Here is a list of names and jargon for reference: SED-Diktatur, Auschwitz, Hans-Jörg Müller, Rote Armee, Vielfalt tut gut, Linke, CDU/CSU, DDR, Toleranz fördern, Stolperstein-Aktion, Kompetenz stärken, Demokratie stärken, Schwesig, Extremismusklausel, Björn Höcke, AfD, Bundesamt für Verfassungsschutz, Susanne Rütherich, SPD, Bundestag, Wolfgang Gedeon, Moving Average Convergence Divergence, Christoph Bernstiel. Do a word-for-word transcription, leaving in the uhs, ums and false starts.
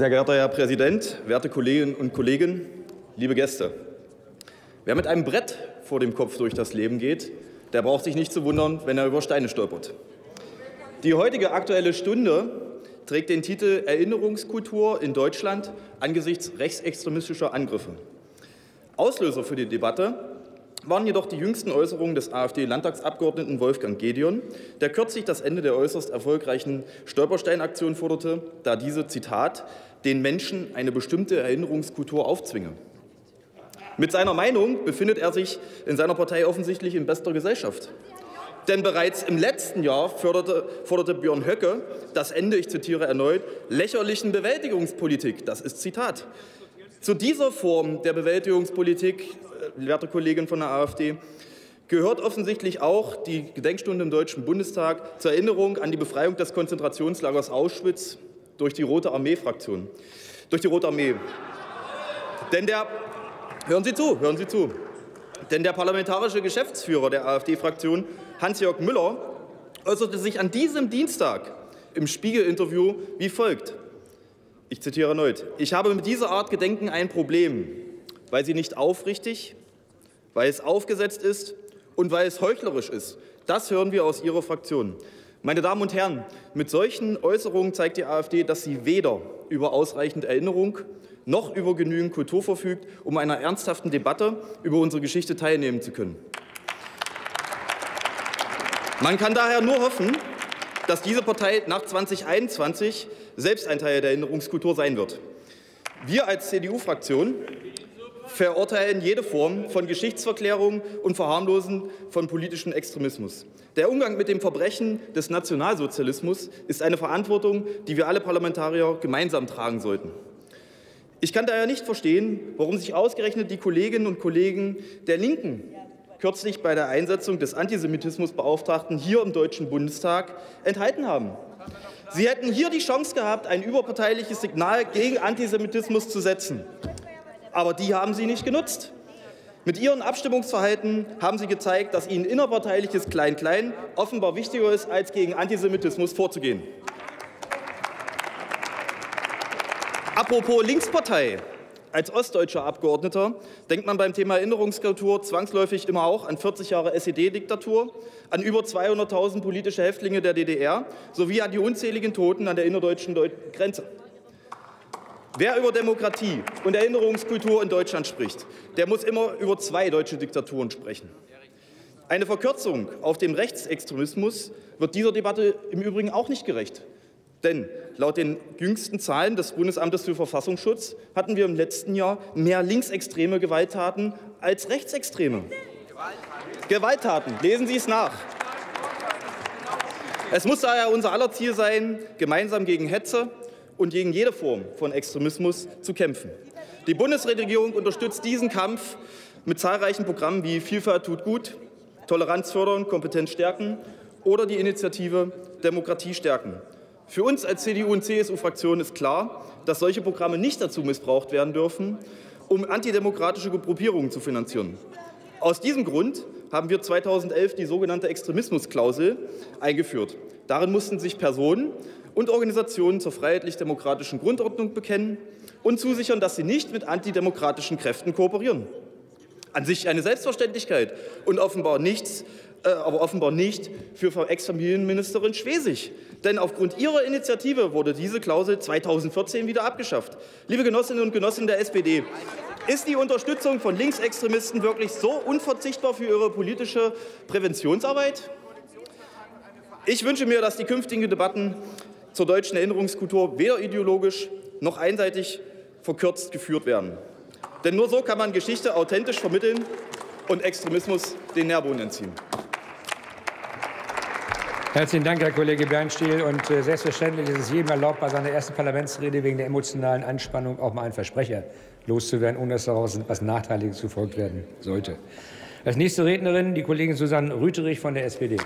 Sehr geehrter Herr Präsident, werte Kolleginnen und Kollegen, liebe Gäste! Wer mit einem Brett vor dem Kopf durch das Leben geht, der braucht sich nicht zu wundern, wenn er über Steine stolpert. Die heutige Aktuelle Stunde trägt den Titel Erinnerungskultur in Deutschland angesichts rechtsextremistischer Angriffe. Auslöser für die Debatte waren jedoch die jüngsten Äußerungen des AfD-Landtagsabgeordneten Wolfgang Gedeon, der kürzlich das Ende der äußerst erfolgreichen Stolperstein-Aktion forderte, da diese, Zitat, den Menschen eine bestimmte Erinnerungskultur aufzwinge. Mit seiner Meinung befindet er sich in seiner Partei offensichtlich in bester Gesellschaft. Denn bereits im letzten Jahr förderte, forderte Björn Höcke das Ende, ich zitiere erneut, lächerlichen Bewältigungspolitik. Das ist Zitat. Zu dieser Form der Bewältigungspolitik, werte Kollegin von der AfD, gehört offensichtlich auch die Gedenkstunde im Deutschen Bundestag zur Erinnerung an die Befreiung des Konzentrationslagers Auschwitz durch die Rote Armee-Fraktion. Durch die Rote Armee. Denn der, hören Sie zu, hören Sie zu. Denn der parlamentarische Geschäftsführer der AfD-Fraktion, Hans-Jörg Müller, äußerte sich an diesem Dienstag im Spiegel-Interview wie folgt. Ich zitiere erneut. Ich habe mit dieser Art Gedenken ein Problem, weil sie nicht aufrichtig, weil es aufgesetzt ist und weil es heuchlerisch ist. Das hören wir aus Ihrer Fraktion. Meine Damen und Herren, mit solchen Äußerungen zeigt die AfD, dass sie weder über ausreichend Erinnerung noch über genügend Kultur verfügt, um an einer ernsthaften Debatte über unsere Geschichte teilnehmen zu können. Man kann daher nur hoffen, dass diese Partei nach zweitausendeinundzwanzig selbst ein Teil der Erinnerungskultur sein wird. Wir als C D U-Fraktion verurteilen jede Form von Geschichtsverklärung und Verharmlosen von politischem Extremismus. Der Umgang mit dem Verbrechen des Nationalsozialismus ist eine Verantwortung, die wir alle Parlamentarier gemeinsam tragen sollten. Ich kann daher nicht verstehen, warum sich ausgerechnet die Kolleginnen und Kollegen der Linken kürzlich bei der Einsetzung des Antisemitismusbeauftragten hier im Deutschen Bundestag enthalten haben. Sie hätten hier die Chance gehabt, ein überparteiliches Signal gegen Antisemitismus zu setzen. Aber die haben Sie nicht genutzt. Mit Ihrem Abstimmungsverhalten haben Sie gezeigt, dass Ihnen innerparteiliches Klein-Klein offenbar wichtiger ist, als gegen Antisemitismus vorzugehen. Apropos Linkspartei. Als ostdeutscher Abgeordneter denkt man beim Thema Erinnerungskultur zwangsläufig immer auch an vierzig Jahre S E D-Diktatur, an über zweihunderttausend politische Häftlinge der D D R sowie an die unzähligen Toten an der innerdeutschen Grenze. Wer über Demokratie und Erinnerungskultur in Deutschland spricht, der muss immer über zwei deutsche Diktaturen sprechen. Eine Verkürzung auf den Rechtsextremismus wird dieser Debatte im Übrigen auch nicht gerecht. Denn laut den jüngsten Zahlen des Bundesamtes für Verfassungsschutz hatten wir im letzten Jahr mehr linksextreme Gewalttaten als rechtsextreme. Gewalttaten. Gewalttaten. Lesen Sie es nach. Es muss daher unser aller Ziel sein, gemeinsam gegen Hetze und gegen jede Form von Extremismus zu kämpfen. Die Bundesregierung unterstützt diesen Kampf mit zahlreichen Programmen wie Vielfalt tut gut, Toleranz fördern, Kompetenz stärken oder die Initiative Demokratie stärken. Für uns als C D U- und C S U-Fraktion ist klar, dass solche Programme nicht dazu missbraucht werden dürfen, um antidemokratische Gruppierungen zu finanzieren. Aus diesem Grund haben wir zweitausendelf die sogenannte Extremismusklausel eingeführt. Darin mussten sich Personen und Organisationen zur freiheitlich-demokratischen Grundordnung bekennen und zusichern, dass sie nicht mit antidemokratischen Kräften kooperieren. An sich eine Selbstverständlichkeit und offenbar nichts, aber offenbar nicht für Frau Ex-Familienministerin Schwesig. Denn aufgrund ihrer Initiative wurde diese Klausel zweitausendvierzehn wieder abgeschafft. Liebe Genossinnen und Genossen der S P D, ist die Unterstützung von Linksextremisten wirklich so unverzichtbar für Ihre politische Präventionsarbeit? Ich wünsche mir, dass die künftigen Debatten zur deutschen Erinnerungskultur weder ideologisch noch einseitig verkürzt geführt werden. Denn nur so kann man Geschichte authentisch vermitteln und Extremismus den Nährboden entziehen. Herzlichen Dank, Herr Kollege Bernstiel. Und äh, selbstverständlich ist es jedem erlaubt, bei seiner ersten Parlamentsrede wegen der emotionalen Anspannung auch mal einen Versprecher loszuwerden, ohne dass daraus etwas Nachteiliges gefolgt werden sollte. Als nächste Rednerin die Kollegin Susanne Rütherich von der S P D.